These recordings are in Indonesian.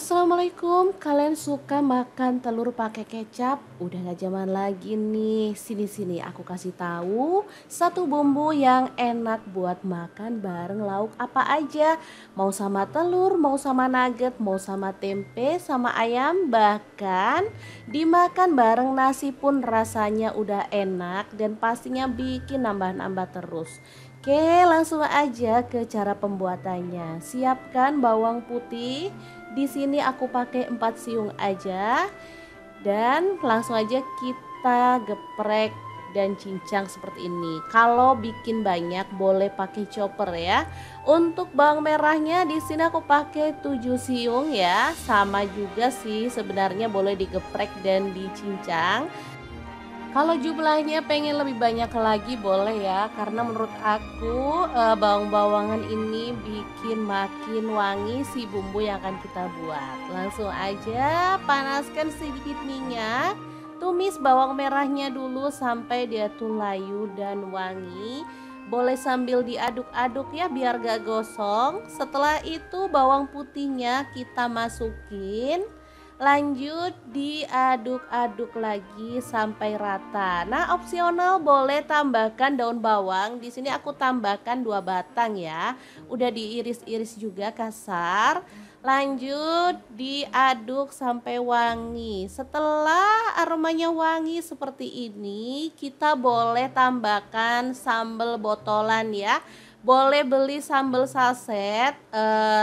Assalamualaikum, kalian suka makan telur pakai kecap? Udah gak zaman lagi nih. Sini-sini aku kasih tahu satu bumbu yang enak buat makan bareng lauk apa aja. Mau sama telur, mau sama nugget, mau sama tempe, sama ayam, bahkan dimakan bareng nasi pun rasanya udah enak dan pastinya bikin nambah-nambah terus. Oke, langsung aja ke cara pembuatannya. Siapkan bawang putih. Di sini aku pakai 4 siung aja. Dan langsung aja kita geprek dan cincang seperti ini. Kalau bikin banyak boleh pakai chopper ya. Untuk bawang merahnya di sini aku pakai 7 siung ya. Sama juga sih sebenarnya, boleh digeprek dan dicincang. Kalau jumlahnya pengen lebih banyak lagi boleh ya, karena menurut aku bawang-bawangan ini bikin makin wangi si bumbu yang akan kita buat. Langsung aja panaskan sedikit minyak, tumis bawang merahnya dulu sampai dia tuh layu dan wangi. Boleh sambil diaduk-aduk ya biar gak gosong. Setelah itu bawang putihnya kita masukin. Lanjut diaduk-aduk lagi sampai rata. Nah, opsional boleh tambahkan daun bawang. Di sini aku tambahkan 2 batang ya. Udah diiris-iris juga kasar. Lanjut diaduk sampai wangi. Setelah aromanya wangi seperti ini, kita boleh tambahkan sambal botolan ya. Boleh beli sambal saset,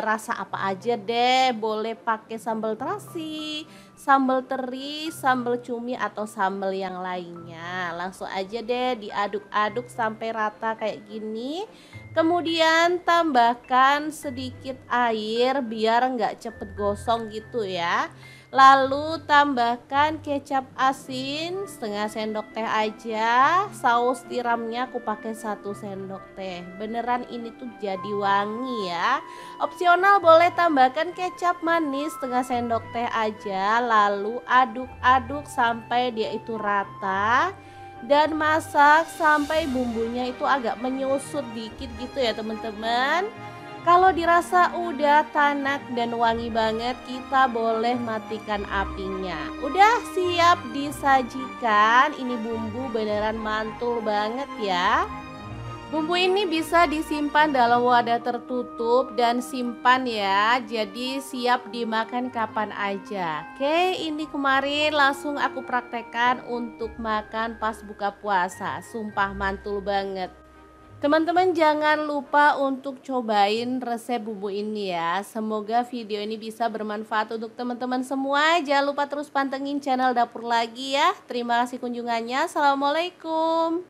rasa apa aja deh. Boleh pakai sambal terasi, sambal teri, sambal cumi, atau sambal yang lainnya. Langsung aja deh diaduk-aduk sampai rata kayak gini. Kemudian tambahkan sedikit air biar nggak cepet gosong gitu ya. Lalu tambahkan kecap asin setengah sendok teh aja. Saus tiramnya aku pakai 1 sendok teh. Beneran ini tuh jadi wangi ya. Opsional boleh tambahkan kecap manis setengah sendok teh aja. Lalu aduk-aduk sampai dia itu rata. Dan masak sampai bumbunya itu agak menyusut dikit gitu ya teman-teman. Kalau dirasa udah tanak dan wangi banget, kita boleh matikan apinya. Udah siap disajikan. Ini bumbu beneran mantul banget ya. Bumbu ini bisa disimpan dalam wadah tertutup dan simpan ya, jadi siap dimakan kapan aja. Oke, ini kemarin langsung aku praktekkan untuk makan pas buka puasa. Sumpah mantul banget. Teman-teman jangan lupa untuk cobain resep bumbu ini ya. Semoga video ini bisa bermanfaat untuk teman-teman semua. Jangan lupa terus pantengin channel Dapur Lagi ya. Terima kasih kunjungannya. Assalamualaikum.